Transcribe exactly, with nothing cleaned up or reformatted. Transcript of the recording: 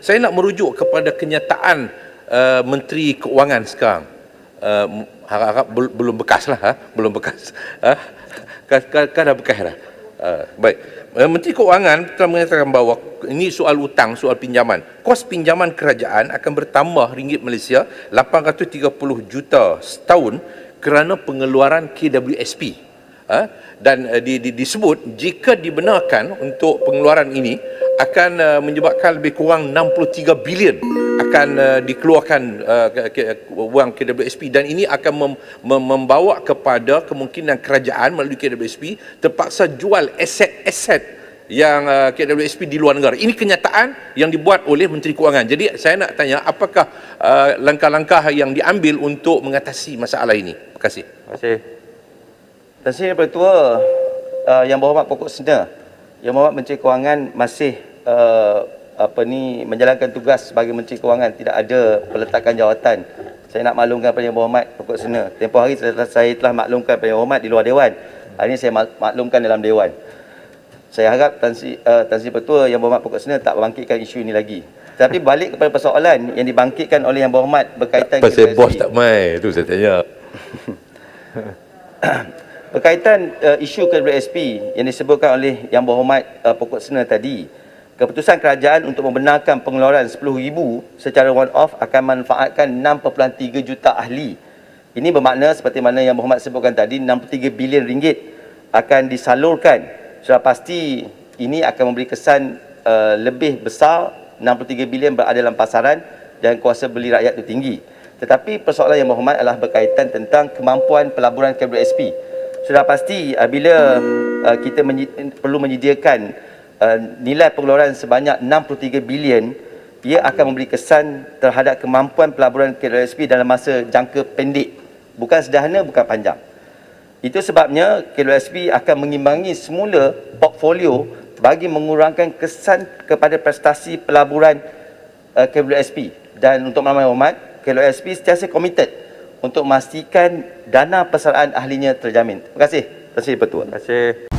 Saya nak merujuk kepada kenyataan uh, Menteri Kewangan sekarang. Uh, harap-harap belum bekas lah, ha? belum bekas. Ha? Kan dah bekas dah. Uh, baik. Menteri Kewangan telah mengatakan bahawa ini soal hutang, soal pinjaman. Kos pinjaman kerajaan akan bertambah ringgit Malaysia lapan ratus tiga puluh juta setahun kerana pengeluaran K W S P. Ha? Dan uh, di, di, disebut jika dibenarkan untuk pengeluaran ini akan uh, menyebabkan lebih kurang enam puluh tiga bilion akan uh, dikeluarkan uh, ke, ke, wang K W S P, dan ini akan mem, mem, membawa kepada kemungkinan kerajaan melalui K W S P terpaksa jual aset-aset yang uh, K W S P di luar negara. Ini kenyataan yang dibuat oleh Menteri Kewangan. Jadi saya nak tanya, apakah langkah-langkah uh, yang diambil untuk mengatasi masalah ini? Terima kasih. Terima kasih. Dan saya Pertua uh, yang berhormat Pokok Sena, yang berhormat Menteri Kewangan masih uh, apa ni menjalankan tugas sebagai Menteri Kewangan, tidak ada peletakan jawatan. Saya nak maklumkan kepada yang berhormat Pokok Sena, tempoh hari saya telah, saya telah maklumkan kepada yang berhormat di luar dewan. Hari ini saya maklumkan dalam dewan. Saya harap Tan Sri uh, Tan Sri Pertua yang berhormat Pokok Sena tak bangkitkan isu ini lagi. Tapi balik kepada persoalan yang dibangkitkan oleh yang berhormat berkaitan tak, pasal bos tak mai tu saya tanya. Berkaitan uh, isu K W S P yang disebutkan oleh yang berhormat uh, Pokok Sena tadi, keputusan kerajaan untuk membenarkan pengeluaran sepuluh ribu ringgit secara one off akan manfaatkan enam perpuluhan tiga juta ahli. Ini bermakna seperti mana yang berhormat sebutkan tadi, enam puluh tiga bilion ringgit akan disalurkan. Sudah pasti ini akan memberi kesan uh, lebih besar. Enam puluh tiga bilion berada dalam pasaran dan kuasa beli rakyat itu tinggi. Tetapi persoalan yang berhormat adalah berkaitan tentang kemampuan pelaburan K W S P. Sudah pasti bila uh, kita menyi- perlu menyediakan uh, nilai pengeluaran sebanyak enam puluh tiga bilion, ia akan memberi kesan terhadap kemampuan pelaburan K W S P dalam masa jangka pendek. Bukan sederhana, bukan panjang. Itu sebabnya K W S P akan mengimbangi semula portfolio bagi mengurangkan kesan kepada prestasi pelaburan uh, K W S P. Dan untuk makluman hormat, K W S P sentiasa komited untuk memastikan dana persaraan ahlinya terjamin. Terima kasih, Tuan Sri Pertua. Terima kasih.